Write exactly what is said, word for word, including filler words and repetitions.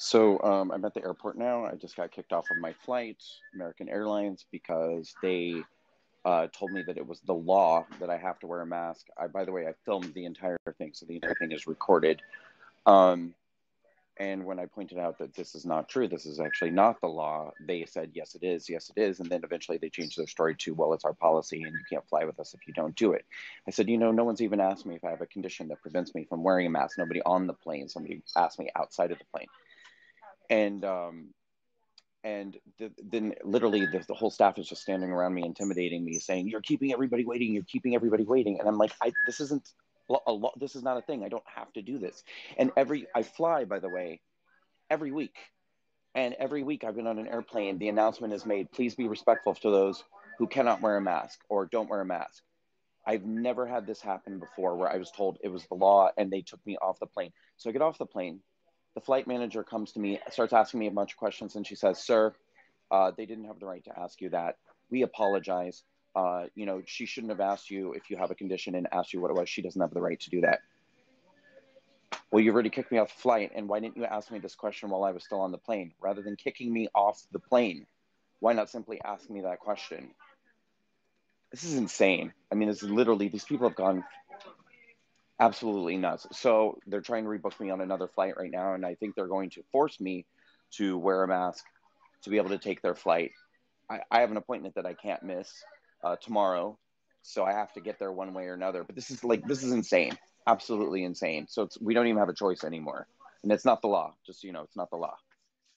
So um, I'm at the airport now. I just got kicked off of my flight, American Airlines, because they uh, told me that it was the law that I have to wear a mask. I, by the way, I filmed the entire thing, so the entire thing is recorded. Um, and when I pointed out that this is not true, this is actually not the law, they said, yes, it is, yes, it is. And then eventually they changed their story to, well, it's our policy and you can't fly with us if you don't do it. I said, you know, no one's even asked me if I have a condition that prevents me from wearing a mask. Nobody on the plane, somebody asked me outside of the plane. And um, and th then literally the, the whole staff is just standing around me, intimidating me, saying, "You're keeping everybody waiting. You're keeping everybody waiting." And I'm like, I, "This isn't a lo this is not a thing. I don't have to do this." And every I fly, by the way, every week, and every week I've been on an airplane. The announcement is made: please be respectful to those who cannot wear a mask or don't wear a mask. I've never had this happen before, where I was told it was the law and they took me off the plane. So I get off the plane. The flight manager comes to me, starts asking me a bunch of questions, and she says, sir, uh, they didn't have the right to ask you that. We apologize. Uh, you know, she shouldn't have asked you if you have a condition and asked you what it was. She doesn't have the right to do that. Well, you've already kicked me off the flight, and why didn't you ask me this question while I was still on the plane? Rather than kicking me off the plane, why not simply ask me that question? This is insane. I mean, it's literally, these people have gone absolutely nuts. So they're trying to rebook me on another flight right now, and I think they're going to force me to wear a mask to be able to take their flight. I, I have an appointment that I can't miss uh, tomorrow, so I have to get there one way or another. But this is like, this is insane, absolutely insane. So it's, we don't even have a choice anymore, and it's not the law. Just so you know, it's not the law.